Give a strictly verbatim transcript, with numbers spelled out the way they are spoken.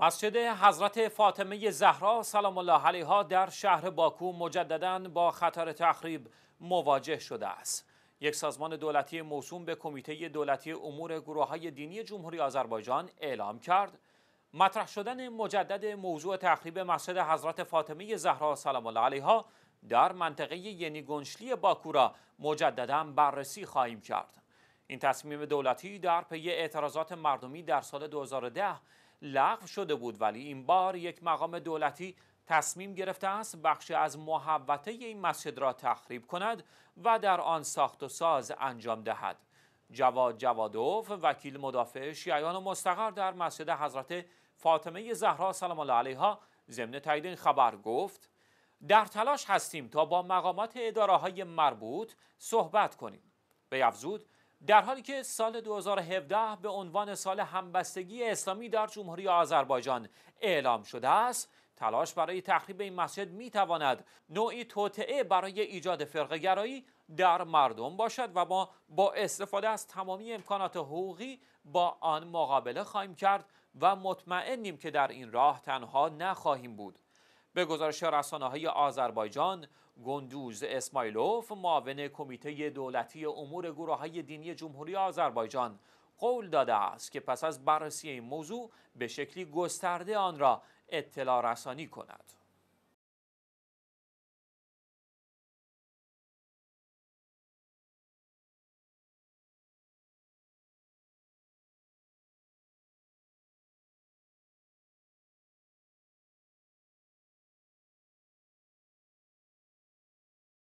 مسجد حضرت فاطمه زهرا سلام الله علیها در شهر باکو مجدداً با خطر تخریب مواجه شده است. یک سازمان دولتی موسوم به کمیته دولتی امور گروه‌های دینی جمهوری آذربایجان اعلام کرد مطرح شدن مجدد موضوع تخریب مسجد حضرت فاطمه زهرا سلام الله علیها در منطقه ینی گونشلی باکو را مجدداً بررسی خواهیم کرد. این تصمیم دولتی در پی اعتراضات مردمی در سال دو هزار و ده لغو شده بود، ولی این بار یک مقام دولتی تصمیم گرفته است بخشی از محوطه این مسجد را تخریب کند و در آن ساخت و ساز انجام دهد. جواد جوادوف، وکیل مدافع شیعیان و مستقر در مسجد حضرت فاطمه زهرا سلام الله علیها، ضمن تایید این خبر گفت: در تلاش هستیم تا با مقامات اداره‌های مربوط صحبت کنیم. به افزود در حالی که سال دو هزار و هفده به عنوان سال همبستگی اسلامی در جمهوری آذربایجان اعلام شده است، تلاش برای تخریب این مسجد می تواند نوعی توطئه برای ایجاد فرقه گرایی در مردم باشد و ما با استفاده از تمامی امکانات حقوقی با آن مقابله خواهیم کرد و مطمئنیم که در این راه تنها نخواهیم بود. به گزارش رسانه‌های آذربایجان، گندوز اسماعیلوف، معاون کمیته دولتی امور گروه‌های دینی جمهوری آذربایجان، قول داده است که پس از بررسی این موضوع به شکلی گسترده آن را اطلاع رسانی کند.